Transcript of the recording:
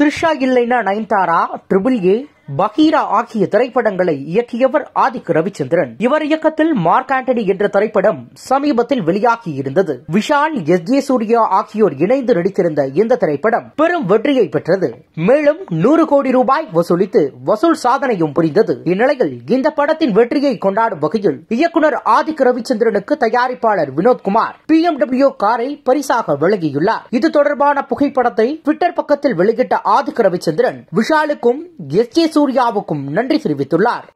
த்ரிஷா இல்லைனா Nayanthara, triple A, Bagheera ஆகிய திரைப்படங்களை இயக்கியவர் ஆதிக் ரவிச்சந்திரன். இவர் இயக்கத்தில் மார்க் ஆண்டனி என்ற திரைப்படம் சமீபத்தில் வெளியாகி இருந்தது. விஷால், எஸ் ஜே சூர்யா ஆகியோர் இணைந்து நடித்திருந்த இந்த திரைப்படம் பெரும் வெற்றியை பெற்றது. மேலும் 100 கோடி ரூபாய் வசூலித்து வசூல் சாதனையும் புரிந்தது. இந்நிலையில் இந்த படத்தின் வெற்றியை கொண்டாடும் வகையில் இயக்குநர் ஆதிக் ரவிச்சந்திரனுக்கு தயாரிப்பாளர் வினோத்குமார் BMW காரை பரிசாக வழங்கியுள்ளார். இது தொடர்பான புகைப்படத்தை ட்விட்டர் பக்கத்தில் வெளியிட்ட ஆதிக் ரவிச்சந்திரன் விஷாலுக்கும் எஸ் ஜே சூர்யாவுக்கும் நன்றி தெரிவித்துள்ளார்.